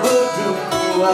berdua.